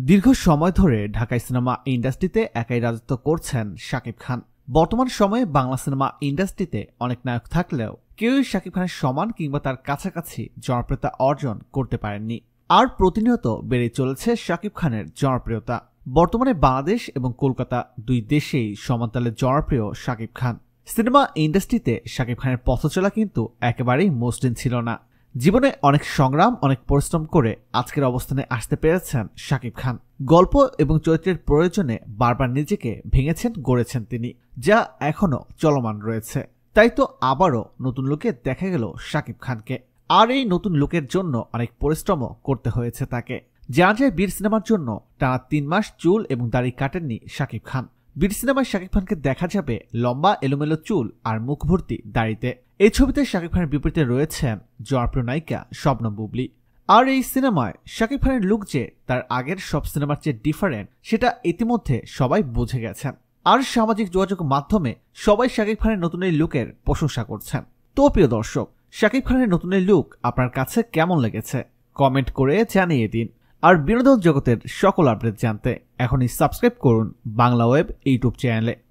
दीर्घ समय धरे ढाका सिनेमा इंडस्ट्रीते एकाई राजत्व करछेन शाकिब खान। बर्तमान समय बांगला सिनेमा इंडस्ट्रीते अनेक नायक थाकलेও কেউই শাকিব খানের সমান কিংবা তার কাছাকাছি জনপ্রিয়তা অর্জন করতে পারেননি। আর প্রতিনিয়ত বেড়ে চলেছে শাকিব খানের জনপ্রিয়তা। বর্তমানে বাংলাদেশ এবং কলকাতা দুই দেশেই সমানতালে জনপ্রিয় শাকিব খান। সিনেমা ইন্ডাস্ট্রিতে শাকিব খানের পথ চলা কিন্তু একেবারেই মসৃণ ছিল না। জীবনে অনেক সংগ্রাম অনেক পরিশ্রম করে আজকের অবস্থানে আসতে পেরেছেন শাকিব খান। গল্প এবং চরিত্রের প্রয়োজনে বারবার নিজেকে ভেঙেছেন গড়েছেন তিনি, যা এখনো চলমান রয়েছে। তাই তো আবারও নতুন লুকে দেখা গেল শাকিব খানকে। আর এই নতুন লুকের জন্য অনেক পরিশ্রমও করতে হয়েছে তাকে। জানা যায় বীর সিনেমার জন্য টানা 3 মাস চুল এবং দাড়ি কাটেননি শাকিব খান। বীর সিনেমায় শাকিব খানকে দেখা যাবে লম্বা এলোমেলো চুল আর মুখ ভর্তি দাড়িতে। এই ছবিতে শাকিব খানের বিপরীতে রয়েছেন জনপ্রিয় নায়িকা শবনম বুবলি। আর এই সিনেমায় শাকিব খানের লুক যে তার আগের সব সিনেমার চেয়ে ডিফারেন্ট সেটা ইতিমধ্যে সবাই বুঝে গেছেন। আর সামাজিক যোগাযোগ মাধ্যমে সবাই শাকিব খানের নতুন এই লুকের প্রশংসা করছেন। তো প্রিয় দর্শক, শাকিব খানের নতুন এই লুক আপনার কাছে কেমন লেগেছে কমেন্ট করে জানিয়ে দিন। আর বিনোদন জগতের সকল আপডেট জানতে এখনই সাবস্ক্রাইব করুন বাংলা ওয়েব ইউটিউব চ্যানেলে।